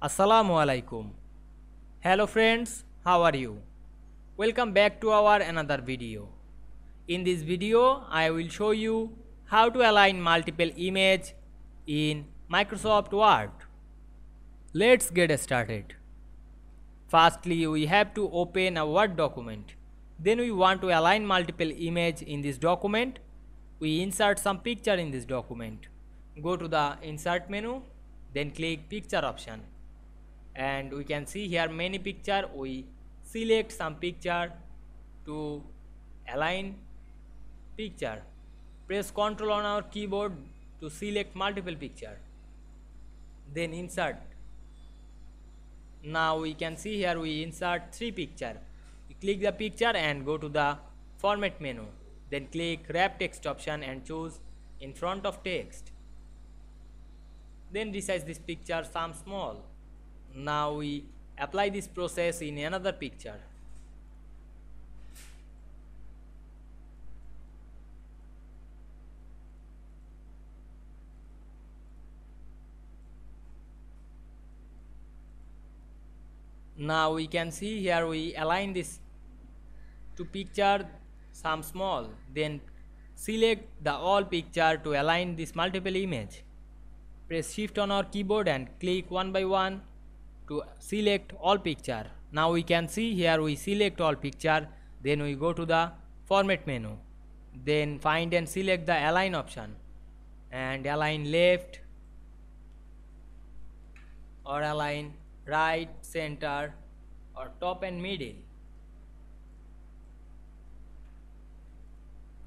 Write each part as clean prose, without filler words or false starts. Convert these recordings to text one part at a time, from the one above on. Assalamu alaikum. Hello friends, how are you? Welcome back to our another video. In this video I will show you how to align multiple images in Microsoft Word. Let's get started. Firstly, we have to open a Word document. Then we want to align multiple images in this document. We insert some picture in this document. Go to the insert menu, then click picture option. And we can see here many picture. We select some picture to align picture. Press Ctrl on our keyboard to select multiple picture. Then insert. Now we can see here we insert three picture. We click the picture and go to the format menu. Then click wrap text option and choose in front of text. Then resize this picture some small. Now we apply this process in another picture. Now we can see here we align this to picture some small. Then select the all picture to align this multiple image. Press shift on our keyboard and click one by one to select all picture. Now we can see here we select all picture. Then we go to the format menu. Then find and select the align option and align left or align right, center or top and middle.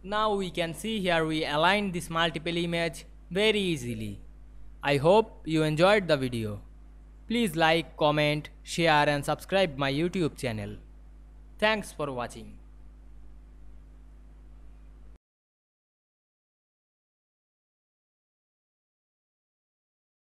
Now we can see here we align this multiple image very easily. I hope you enjoyed the video. Please like, comment, share and subscribe my YouTube channel. Thanks for watching.